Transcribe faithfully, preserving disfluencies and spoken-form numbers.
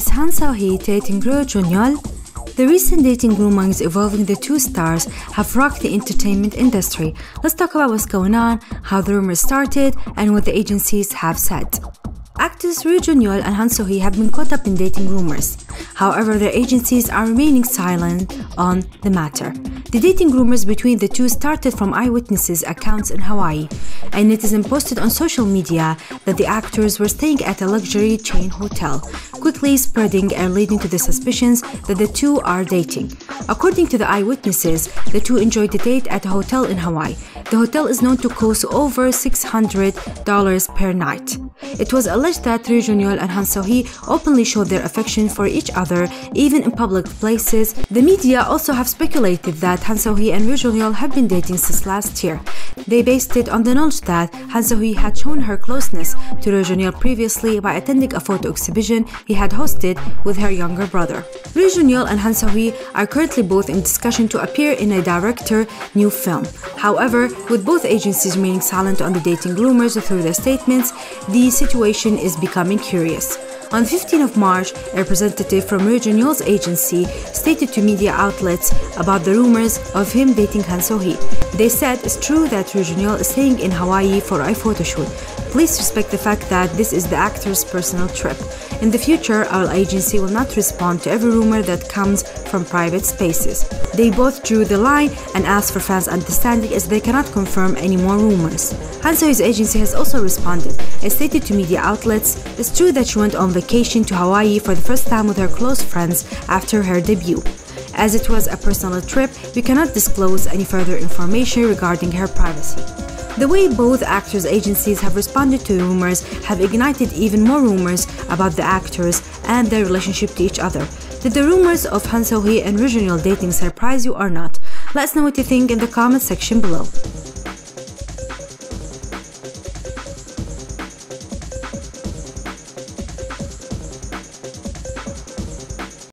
Is Han So Hee dating Ryu Jun Yeol? The recent dating rumors involving the two stars have rocked the entertainment industry. Let's talk about what's going on, how the rumors started, and what the agencies have said. Actors Ryu Jun Yeol and Han So Hee have been caught up in dating rumors. However, their agencies are remaining silent on the matter. The dating rumors between the two started from eyewitnesses' accounts in Hawaii, and it is posted on social media that the actors were staying at a luxury chain hotel, quickly spreading and leading to the suspicions that the two are dating. According to the eyewitnesses, the two enjoyed a date at a hotel in Hawaii. The hotel is known to cost over six hundred dollars per night. It was alleged that Ryu Jun Yeol and Han So Hee openly showed their affection for each other, even in public places. The media also have speculated that Han So Hee and Ryu Jun Yeol have been dating since last year. They based it on the knowledge that Han So Hee had shown her closeness to Ryu Jun Yeol previously by attending a photo exhibition he had hosted with her younger brother. Ryu Jun Yeol and Han So Hee are currently both in discussion to appear in a director new film. However, with both agencies remaining silent on the dating rumors through their statements, the situation is becoming curious. On the fifteenth of March, a representative from Ryu Jun Yeol's agency stated to media outlets about the rumors of him dating Han So Hee. They said, "It's true that Ryu Jun Yeol is staying in Hawaii for a photo shoot. Please respect the fact that this is the actor's personal trip. In the future, our agency will not respond to every rumor that comes from private spaces." They both drew the line and asked for fans' understanding as they cannot confirm any more rumors. Han So Hee's agency has also responded and stated to media outlets, "It's true that she went on vacation to Hawaii for the first time with her close friends after her debut. As it was a personal trip, we cannot disclose any further information regarding her privacy." The way both actors' agencies have responded to rumors have ignited even more rumors about the actors and their relationship to each other. Did the rumors of Han So Hee and Ryu Jun Yeol dating surprise you or not? Let us know what you think in the comment section below.